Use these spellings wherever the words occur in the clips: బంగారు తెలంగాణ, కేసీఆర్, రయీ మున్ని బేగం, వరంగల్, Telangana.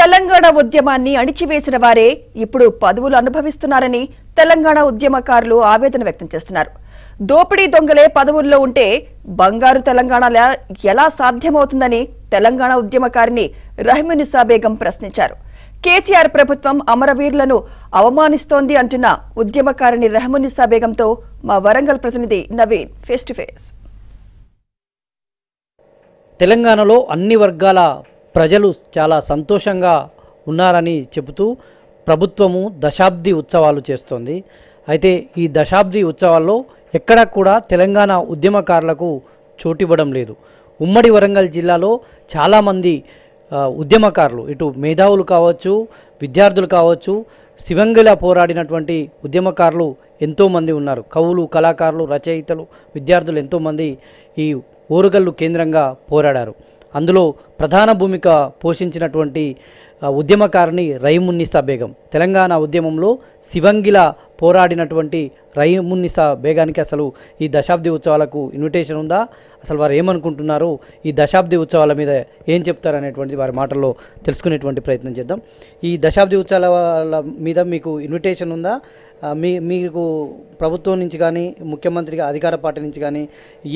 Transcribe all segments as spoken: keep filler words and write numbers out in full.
తెలంగాణ ఉద్యమాన్ని అణిచివేసిన వారే ఇప్పుడు పదవులు అనుభవిస్తున్నారని తెలంగాణ ఉద్యమకారులు ఆవేదన వ్యక్తం చేస్తున్నారు. దోపిడీ దొంగలే పదవుల్లో ఉంటే బంగారు తెలంగాణల ఎలా సాధ్యమవుతుందని తెలంగాణ ఉద్యమకారిని రయీ మున్ని బేగం ప్రశ్నించారు. కేసీఆర్ ప్రభుత్వం అమరవీరులను అవమానిస్తోంది అంటున్న ఉద్యమకారిని రయీ మున్ని బేగంతో మా వరంగల్ ప్రతినిధి నవీన్ ఫేస్ టు ఫేస్. తెలంగాణలో అన్ని వర్గాల ప్రజలు చాలా సంతోషంగా ఉన్నారని చెబుతూ ప్రభుత్వము దశాబ్ది ఉత్సవాలు చేస్తోంది. అయితే ఈ దశాబ్ది ఉత్సవాల్లో ఎక్కడా కూడా తెలంగాణ ఉద్యమకారులకు చోటివ్వడం లేదు. ఉమ్మడి వరంగల్ జిల్లాలో చాలామంది ఉద్యమకారులు, ఇటు మేధావులు కావచ్చు, విద్యార్థులు కావచ్చు, శివంగిలా పోరాడినటువంటి ఉద్యమకారులు ఎంతోమంది ఉన్నారు. కవులు, కళాకారులు, రచయితలు, విద్యార్థులు ఎంతోమంది ఈ ఊరుగల్లు కేంద్రంగా పోరాడారు. అందులో ప్రధాన భూమిక పోషించినటువంటి ఉద్యమకారిణి రయీ మున్ని బేగం. తెలంగాణ ఉద్యమంలో శివంగిలా పోరాడినటువంటి రయీ మున్ని బేగానికి అసలు ఈ దశాబ్ది ఉత్సవాలకు ఇన్విటేషన్ ఉందా? అసలు వారు ఏమనుకుంటున్నారు? ఈ దశాబ్ది ఉత్సవాల మీద ఏం చెప్తారనేటువంటిది వారి మాటల్లో తెలుసుకునేటువంటి ప్రయత్నం చేద్దాం. ఈ దశాబ్ది ఉత్సవాల మీద మీకు ఇన్విటేషన్ ఉందా? మీ మీకు ప్రభుత్వం నుంచి కానీ, ముఖ్యమంత్రిగా అధికార పార్టీ నుంచి కానీ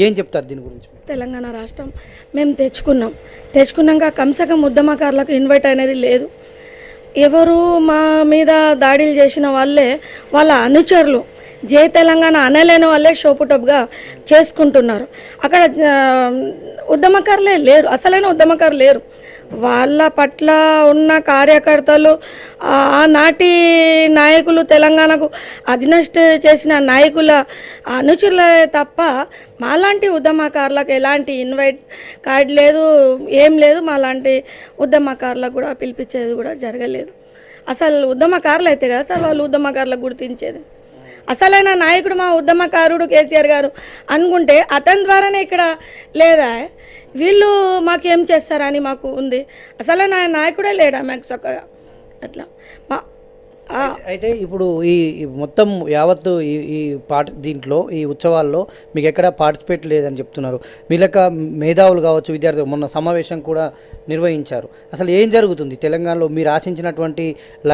ఏం చెప్తారు దీని గురించి? తెలంగాణ రాష్ట్రం మేము తెచ్చుకున్నాం. తెచ్చుకున్నాక కంసకం ఉద్యమకారులకు ఇన్వైట్ అనేది లేదు. ఎవరు మా మీద దాడులు చేసిన వాళ్ళే, వాళ్ళ అనుచరులు, జే తెలంగాణ అనలేని వాళ్ళే షోపుటప్గా చేసుకుంటున్నారు. అక్కడ ఉద్యమకారులే లేరు, అసలైన ఉద్యమకారు లేరు. వాళ్ళ పట్ల ఉన్న కార్యకర్తలు, ఆనాటి నాయకులు, తెలంగాణకు అగ్నెస్ట్ చేసిన నాయకుల అనుచరులే తప్ప మాలాంటి ఉద్యమకారులకు ఎలాంటి ఇన్వైట్ కార్డు లేదు, ఏం లేదు. మాలాంటి ఉద్యమకారులకు కూడా పిలిపించేది కూడా జరగలేదు. అసలు ఉద్యమకారులు అయితే కదా సార్ వాళ్ళు ఉద్యమకారులకు గుర్తించేది. అసలైన నాయకుడు మా ఉద్యమకారుడు కేసీఆర్ గారు అనుకుంటే అతని ద్వారానే ఇక్కడ లేదా, వీళ్ళు మాకేం చేస్తారని మాకు ఉంది. అసలైన నాయకుడే లేడా మాకు చక్కగా అట్లా. అయితే ఇప్పుడు ఈ మొత్తం యావత్తు ఈ ఈ పార్ట్ దీంట్లో ఈ ఉత్సవాల్లో మీకు ఎక్కడ పార్టిసిపేట్ లేదని చెప్తున్నారు. మీలక మేధావులు కావచ్చు, విద్యార్థులు మొన్న సమావేశం కూడా నిర్వహించారు. అసలు ఏం జరుగుతుంది తెలంగాణలో? మీరు ఆశించినటువంటి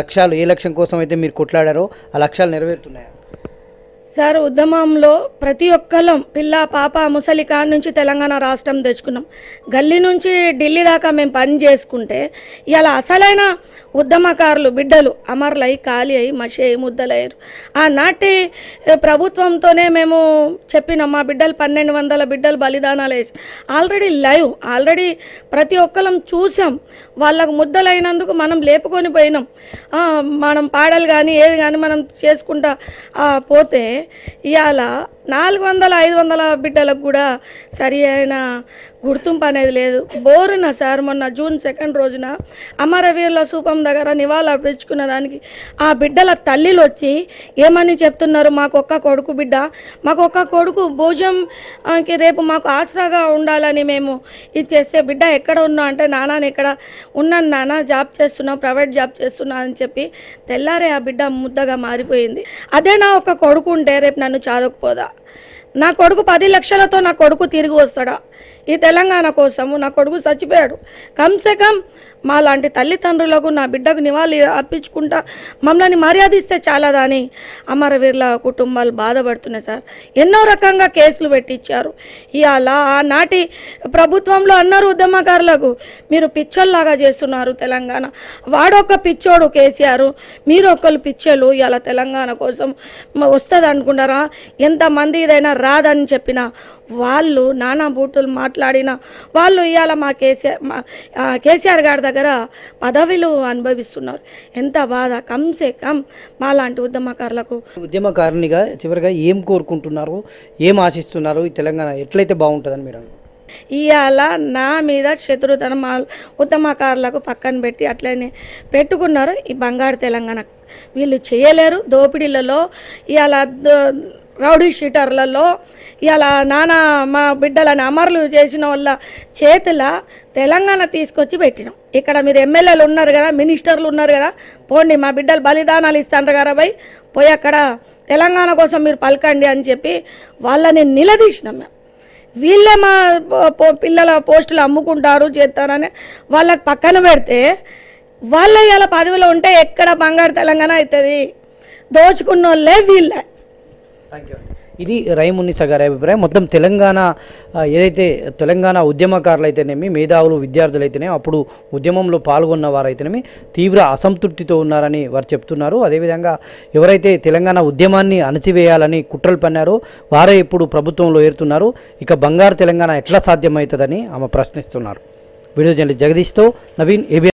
లక్ష్యాలు, ఏ లక్ష్యం కోసం అయితే మీరు కొట్లాడారో ఆ లక్ష్యాలు నెరవేరుతున్నాయా సార్? ఉద్యమంలో ప్రతి ఒక్కళ్ళం, పిల్ల, పాప, ముసలి కాడ నుంచి తెలంగాణ రాష్ట్రం తెచ్చుకున్నాం. గల్లీ నుంచి ఢిల్లీ దాకా మేము పని చేసుకుంటే ఇలా అసలైన ఉద్యమకారులు బిడ్డలు అమరులై, ఖాళీ అయి, మషి అయి, ముద్దలయ్యారు. ఆనాటి ప్రభుత్వంతోనే మేము చెప్పినాం మా బిడ్డలు, పన్నెండు వందల బిడ్డలు బలిదానాలు వేసి ఆల్రెడీ లైవ్, ఆల్రెడీ ప్రతి ఒక్కళ్ళం చూసాం. వాళ్ళకు ముద్దలైనందుకు మనం లేపుకొని పోయినాం. మనం పాడలు కానీ ఏది కానీ మనం చేసుకుంటా పోతే ఇవాళ నాలుగు వందల ఐదు వందల బిడ్డలకు కూడా సరి అయిన గుర్తింపు అనేది లేదు. బోరున సార్ మొన్న జూన్ సెకండ్ రోజున అమరవీరుల స్థూపం దగ్గర నివాళులు అర్పించుకున్న దానికి ఆ బిడ్డల తల్లిలు వచ్చి ఏమని చెప్తున్నారు, మాకు ఒక్క కొడుకు బిడ్డ, మాకు ఒక్క కొడుకు భోజంకి రేపు మాకు ఆసరాగా ఉండాలని మేము ఇది చేస్తే బిడ్డ ఎక్కడ ఉన్నా అంటే నాన్న ఇక్కడ ఉన్నాను నాన్న, జాబ్ చేస్తున్నా, ప్రైవేట్ జాబ్ చేస్తున్నా అని చెప్పి తెల్లారే ఆ బిడ్డ ముద్దగా మారిపోయింది. అదే నా ఒక్క కొడుకు ఉంటే రేపు నన్ను చదవకపోదా? నా కొడుకు పది లక్షలతో నా కొడుకు తిరిగి వస్తాడా? ఈ తెలంగాణ కోసము నా కొడుకు చచ్చిపోయాడు. కమ్సే కమ్ మా లాంటి తల్లిదండ్రులకు నా బిడ్డకు నివాళి అర్పించుకుంటా మమ్మల్ని మర్యాదిస్తే చాలదా అని అమరవీరుల కుటుంబాలు బాధపడుతున్నాయి సార్. ఎన్నో రకంగా కేసులు పెట్టించారు. ఇవాళ ఆనాటి ప్రభుత్వంలో అన్నారు ఉద్యమకారులకు మీరు పిచ్చోళ్ళలాగా చేస్తున్నారు తెలంగాణ, వాడొక్క పిచ్చోడు కేసీఆర్, మీరు ఒక్కరు పిచ్చోళ్ళు. ఇవాళ తెలంగాణ కోసం వస్తుంది అనుకుంటారా? ఎంతమంది ఇదైనా రాదని చెప్పినా వాళ్ళు నానా బూటులు మాట్లాడిన వాళ్ళు ఇవాళ మా కేసీఆర్ మా కేసీఆర్ గారి దగ్గర పదవిలు అనుభవిస్తున్నారు. ఎంత బాధ! కమ్సే కమ్ మా లాంటి ఉద్యమకారులకు. ఉద్యమకారునిగా చివరిగా ఏం కోరుకుంటున్నారు, ఏం ఆశిస్తున్నారు? ఈ తెలంగాణ ఎట్లయితే బాగుంటుందని మీరు? ఇవాళ నా మీద శత్రుతనం ఉద్యమకారులకు పక్కన పెట్టి అట్లనే పెట్టుకున్నారు. ఈ బంగారు తెలంగాణ వీళ్ళు చేయలేరు. దోపిడీలలో ఇవాళ రౌడీ షీటర్లలో ఇలా నానా మా బిడ్డలను అమరులు చేసిన వాళ్ళ చేతుల తెలంగాణ తీసుకొచ్చి పెట్టినాం. ఇక్కడ మీరు ఎమ్మెల్యేలు ఉన్నారు కదా, మినిస్టర్లు ఉన్నారు కదా, పోండి మా బిడ్డలు బలిదానాలు ఇస్తాను కదా పోయి పోయి అక్కడ తెలంగాణ కోసం మీరు పలకండి అని చెప్పి వాళ్ళని నిలదీసినాం. మేము వీళ్ళే మా పిల్లల పోస్టులు అమ్ముకుంటారు చేస్తారని వాళ్ళకి పక్కన పెడితే వాళ్ళే ఇలా పదవిలో ఉంటే ఎక్కడ బంగారు తెలంగాణ అవుతది, దోచుకున్నోళ్ళే వీళ్ళే. థాంక్యూ. ఇది రయి మున్ని గారి అభిప్రాయం. మొత్తం తెలంగాణ ఏదైతే తెలంగాణ ఉద్యమకారులు అయితేనేమి, మేధావులు, విద్యార్థులు అయితేనేమి, అప్పుడు ఉద్యమంలో పాల్గొన్న వారైతేనేమి తీవ్ర అసంతృప్తితో ఉన్నారని వారు చెప్తున్నారు. అదేవిధంగా ఎవరైతే తెలంగాణ ఉద్యమాన్ని అణచివేయాలని కుట్రలు పన్నారో వారే ఇప్పుడు ప్రభుత్వంలో ఏరుతున్నారు. ఇక బంగారు తెలంగాణ ఎట్లా సాధ్యమవుతుందని ఆమె ప్రశ్నిస్తున్నారు. వీడియో జర్నలిస్ట్ జగదీష్తో నవీన్ ఏబి.